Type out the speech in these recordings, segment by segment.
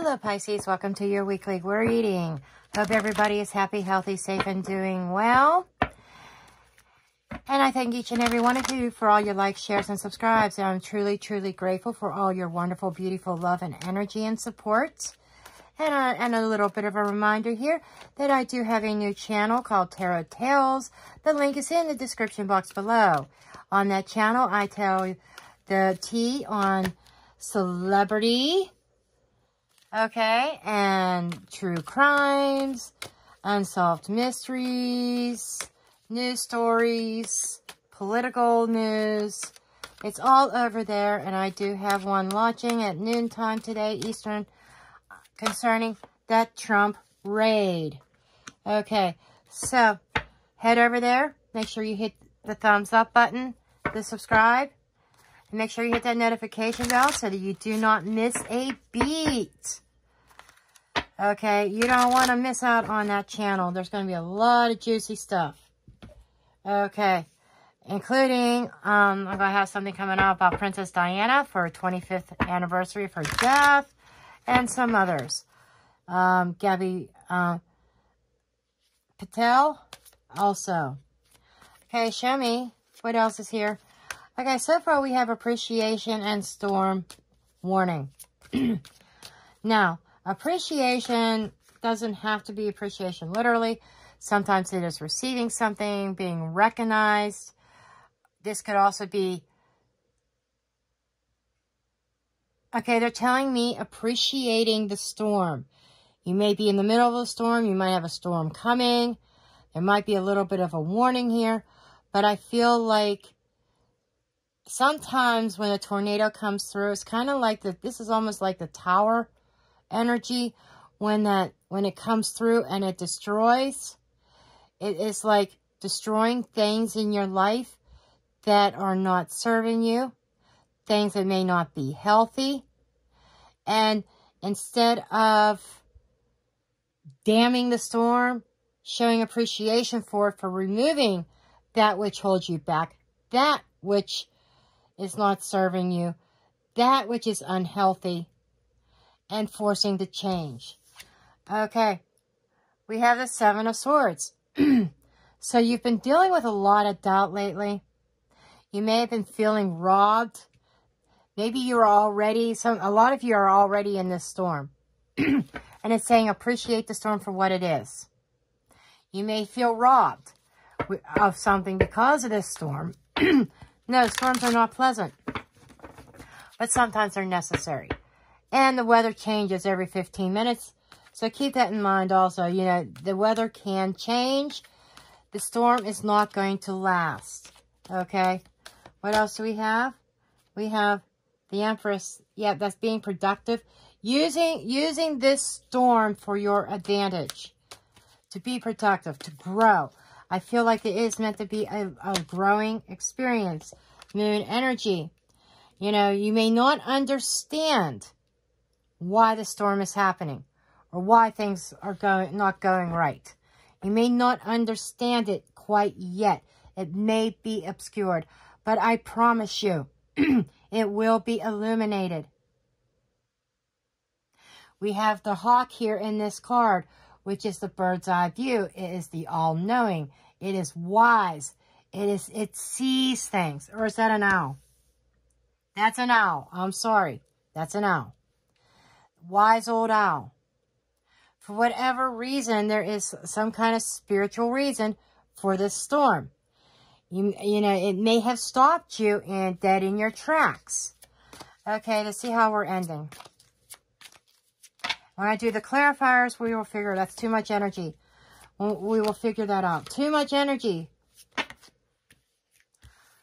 Hello Pisces, welcome to your weekly word reading. Hope everybody is happy, healthy, safe, and doing well. And I thank each and every one of you for all your likes, shares, and subscribes. And I'm truly, truly grateful for all your wonderful, beautiful love and energy and support. And a little bit of a reminder here that I do have a new channel called Tarot Tales. The link is in the description box below. On that channel, I tell the tea on celebrity, okay, and true crimes, unsolved mysteries, news stories, political news. It's all over there, and I do have one launching at noontime today, Eastern, concerning that Trump raid. Okay, so head over there. Make sure you hit the thumbs up button, the subscribe, and make sure you hit that notification bell so that you do not miss a beat. Okay, you don't want to miss out on that channel. There's going to be a lot of juicy stuff. Okay, including, I'm going to have something coming up about Princess Diana for her 25th anniversary of her death, and some others. Gabby Patel also. Okay, show me what else is here. Okay, so far we have appreciation and storm warning. Now, appreciation doesn't have to be appreciation literally. Sometimes it is receiving something, being recognized. This could also be, okay, they're telling me appreciating the storm. You may be in the middle of a storm. You might have a storm coming. There might be a little bit of a warning here, but I feel like sometimes when a tornado comes through, it's kind of like this is almost like the tower energy. When it comes through and it destroys, it is like destroying things in your life that are not serving you, things that may not be healthy. And instead of damning the storm, showing appreciation for it, for removing that which holds you back, that which is not serving you, that which is unhealthy, and forcing the change. Okay, we have the Seven of Swords. So you've been dealing with a lot of doubt lately. You may have been feeling robbed. Maybe you're already, a lot of you are already in this storm. And it's saying appreciate the storm for what it is. You may feel robbed of something because of this storm. No, storms are not pleasant, but sometimes they're necessary. And the weather changes every 15 minutes. So keep that in mind also. You know, the weather can change. The storm is not going to last. Okay. What else do we have? We have the Empress. Yeah, that's being productive. Using this storm for your advantage. To be productive, to grow. I feel like it is meant to be a growing experience. Moon energy. You know, you may not understand why the storm is happening or why things are not going right. You may not understand it quite yet. It may be obscured, but I promise you, it will be illuminated. We have the hawk here in this card, which is the bird's eye view. It is the all-knowing. It is wise. It sees things. Or is that an owl? That's an owl. I'm sorry. That's an owl. Wise old owl. For whatever reason, there is some kind of spiritual reason for this storm. You know, it may have stopped you and dead in your tracks. Okay, let's see how we're ending. When I do the clarifiers, we will figure that's too much energy. We will figure that out. Too much energy.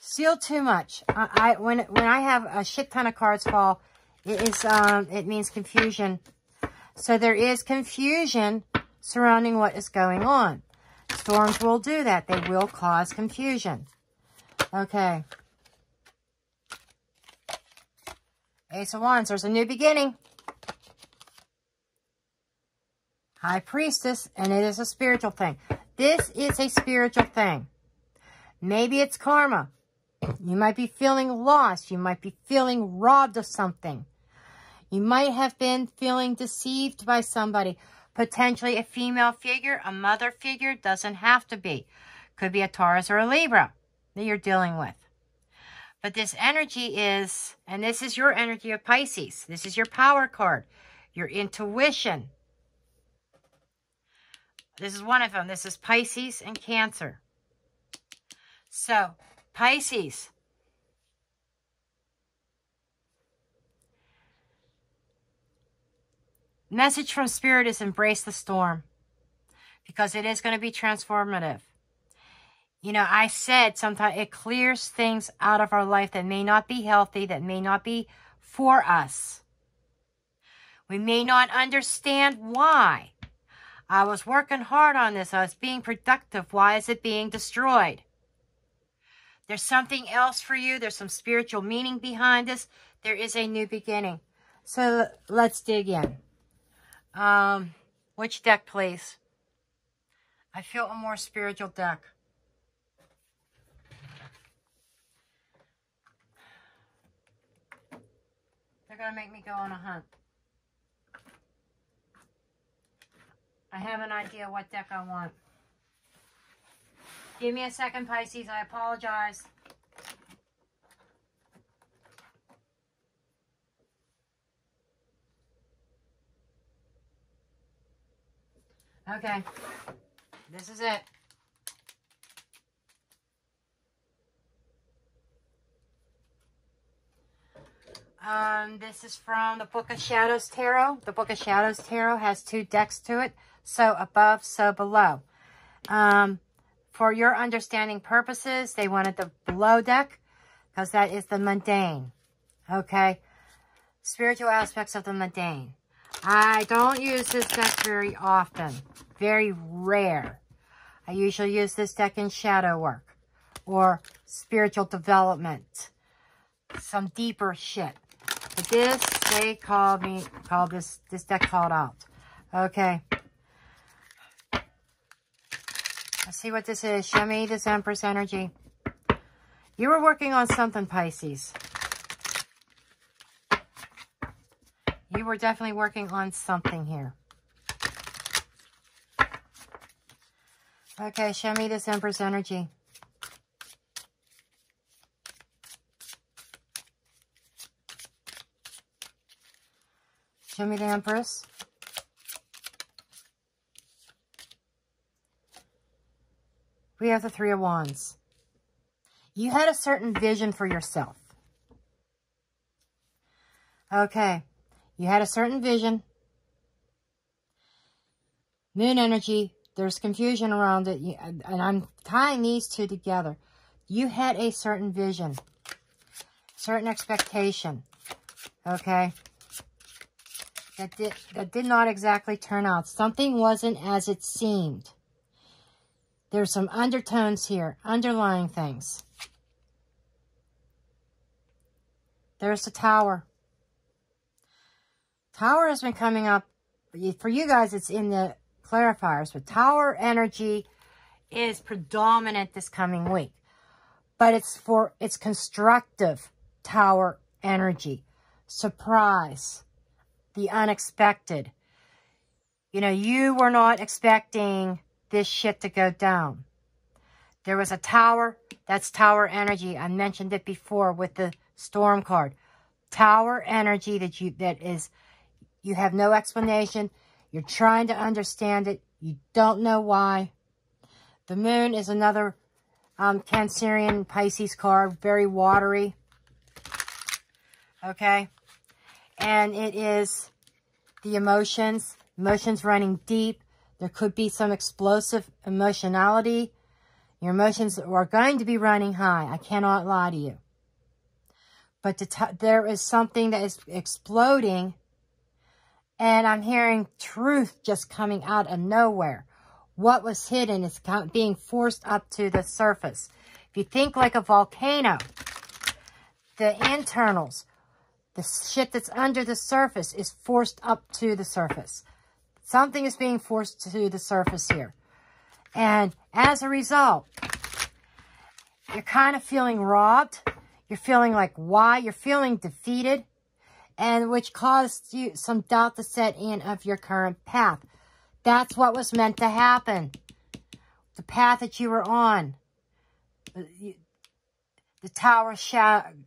Seal too much. When I have a shit ton of cards fall, it is it means confusion. So there is confusion surrounding what is going on. Storms will do that. They will cause confusion. Okay. Ace of Wands. There's a new beginning. High Priestess, and it is a spiritual thing. This is a spiritual thing. Maybe it's karma. You might be feeling lost. You might be feeling robbed of something. You might have been feeling deceived by somebody, potentially a female figure, a mother figure, doesn't have to be. Could be a Taurus or a Libra that you're dealing with. But this energy is, and this is your energy of Pisces. This is your power card, your intuition. This is one of them. This is Pisces and Cancer. So, Pisces. Message from Spirit is embrace the storm, because it is going to be transformative. You know, I said sometimes it clears things out of our life that may not be healthy, that may not be for us. We may not understand why. I was working hard on this. I was being productive. Why is it being destroyed? There's something else for you. There's some spiritual meaning behind this. There is a new beginning. So let's dig in. Which deck, please? I feel a more spiritual deck. They're going to make me go on a hunt. I have an idea what deck I want. Give me a second, Pisces. I apologize. Okay. This is it. This is from the Book of Shadows Tarot. The Book of Shadows Tarot has two decks to it. So above, so below. For your understanding purposes, they wanted the below deck because that is the mundane. Okay? Spiritual aspects of the mundane. I don't use this deck very often. Very rare. I usually use this deck in shadow work or spiritual development. Some deeper shit. But this, they called this deck called out. Okay. Let's see what this is. Show me this Empress energy. You were working on something, Pisces. You were definitely working on something here. Okay, show me this Empress energy. Show me the Empress. We have the Three of Wands. You had a certain vision for yourself. Okay. You had a certain vision. Moon energy. There's confusion around it. And I'm tying these two together. You had a certain vision. Certain expectation. Okay. That did not exactly turn out. Something wasn't as it seemed. There's some undertones here. Underlying things. There's the Tower. Tower has been coming up. For you guys, it's in the clarifiers. But Tower energy is predominant this coming week. But it's constructive Tower energy. Surprise. The unexpected. You know, you were not expecting this shit to go down. There was a Tower. That's Tower energy. I mentioned it before with the storm card. Tower energy that you have no explanation. You're trying to understand it. You don't know why. The moon is another Cancerian Pisces card. Very watery. Okay. And it is the emotions. Emotions running deep. There could be some explosive emotionality. Your emotions are going to be running high. I cannot lie to you. But there is something that is exploding. And I'm hearing truth just coming out of nowhere. What was hidden is being forced up to the surface. If you think like a volcano, the internals, the shit that's under the surface is forced up to the surface. Something is being forced to the surface here. And as a result, you're kind of feeling robbed. You're feeling like why? You're feeling defeated. and which caused you some doubt to set in of your current path. That's what was meant to happen. The path that you were on, the Tower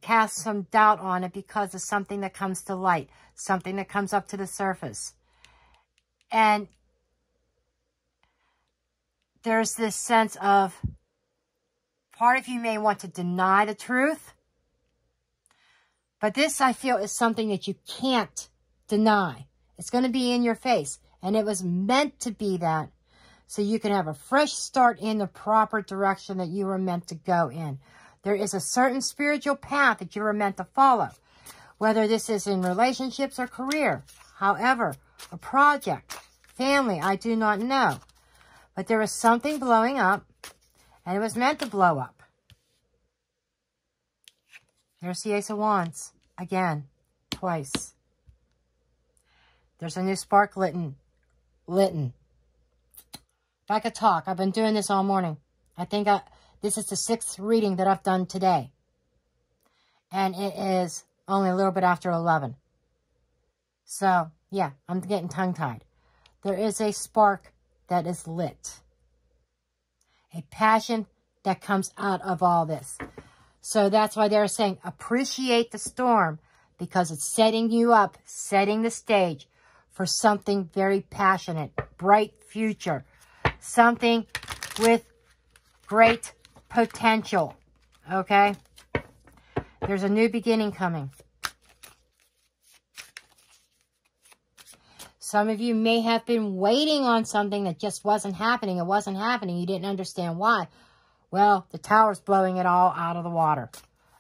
casts some doubt on it because of something that comes to light, something that comes up to the surface. And there's this sense of part of you may want to deny the truth, but this, I feel, is something that you can't deny. It's going to be in your face, and it was meant to be that, so you can have a fresh start in the proper direction that you were meant to go in. There is a certain spiritual path that you were meant to follow, whether this is in relationships or career, however, a project, family, I do not know. But there was something blowing up, and it was meant to blow up. There's the Ace of Wands. Again, twice. There's a new spark litten. If I could talk, I've been doing this all morning. I think this is the 6th reading that I've done today. And it is only a little bit after 11. So, yeah, I'm getting tongue-tied. There is a spark that is lit. A passion that comes out of all this. So that's why they're saying appreciate the storm, because it's setting you up, setting the stage for something very passionate, bright future, something with great potential, okay? There's a new beginning coming. Some of you may have been waiting on something that just wasn't happening. It wasn't happening. You didn't understand why. Well, the Tower's blowing it all out of the water.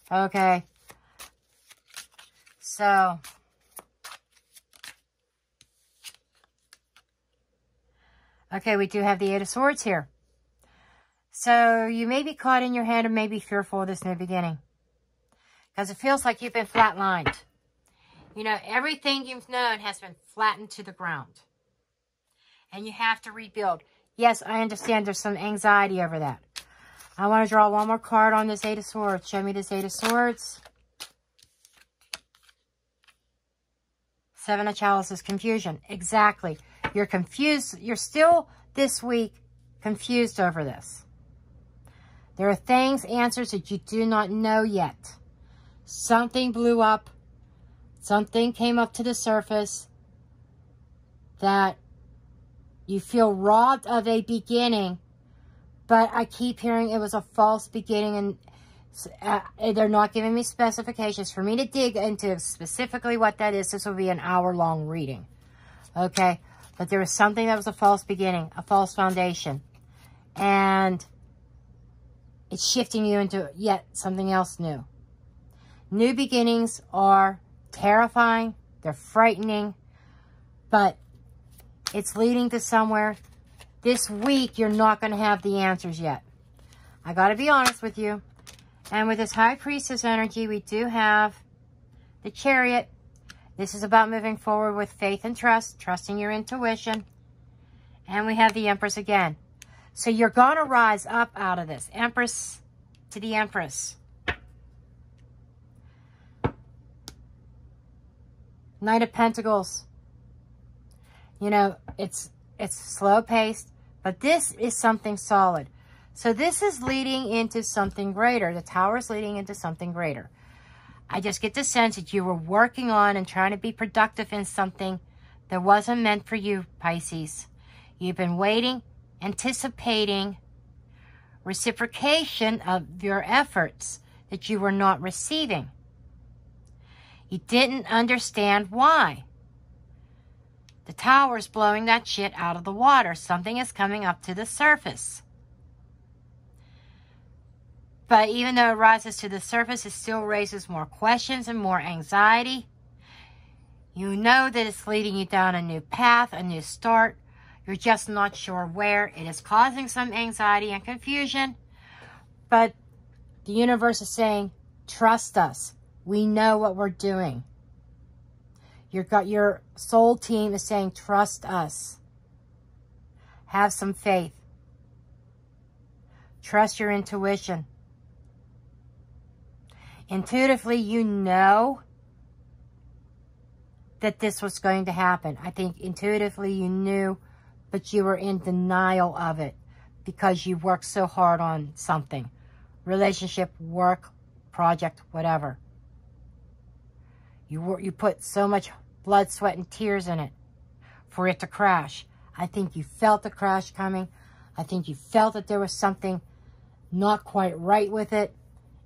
Okay. So, okay, we do have the 8 of Swords here. So, you may be caught in your head and may be fearful of this new beginning, because it feels like you've been flatlined. You know, everything you've known has been flattened to the ground, and you have to rebuild. Yes, I understand there's some anxiety over that. I want to draw one more card on this 8 of Swords. Show me this 8 of Swords. 7 of Chalices is confusion. Exactly. You're confused. You're still, this week, confused over this. There are things, answers that you do not know yet. Something blew up. Something came up to the surface that you feel robbed of a beginning, but I keep hearing it was a false beginning, and they're not giving me specifications. For me to dig into specifically what that is, this will be an hour-long reading, okay? But there was something that was a false beginning, a false foundation, and it's shifting you into yet something else new. New beginnings are terrifying, they're frightening, but it's leading to somewhere. This week, you're not going to have the answers yet. I got to be honest with you. And with this High Priestess energy, we do have the Chariot. This is about moving forward with faith and trust, trusting your intuition. And we have the Empress again. So you're going to rise up out of this. Empress to the Empress. Knight of Pentacles. You know, it's slow-paced, but this is something solid. So this is leading into something greater. The Tower is leading into something greater. I just get the sense that you were working on and trying to be productive in something that wasn't meant for you, Pisces. You've been waiting, anticipating reciprocation of your efforts that you were not receiving. You didn't understand why. The Tower's blowing that shit out of the water. Something is coming up to the surface. But even though it rises to the surface, it still raises more questions and more anxiety. You know that it's leading you down a new path, a new start. You're just not sure where. It is causing some anxiety and confusion. But the universe is saying, trust us. We know what we're doing. Your soul team is saying, trust us. Have some faith. Trust your intuition. Intuitively, you know that this was going to happen. I think intuitively you knew, but you were in denial of it because you worked so hard on something. Relationship, work, project, whatever. You put so much blood, sweat, and tears in it for it to crash. I think you felt the crash coming. I think you felt that there was something not quite right with it.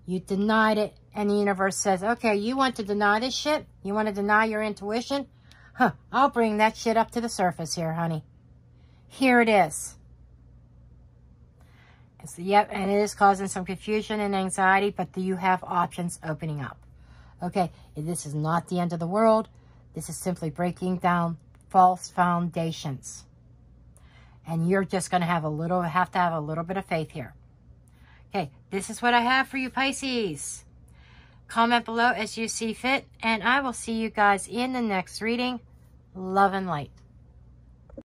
You denied it, and the universe says, okay, you want to deny this shit? You want to deny your intuition? Huh, I'll bring that shit up to the surface here, honey. Here it is. And so, yep, and it is causing some confusion and anxiety, but you have options opening up. Okay, this is not the end of the world. This is simply breaking down false foundations. And you're just going to have to have a little bit of faith here. Okay, this is what I have for you, Pisces. Comment below as you see fit, and I will see you guys in the next reading. Love and light.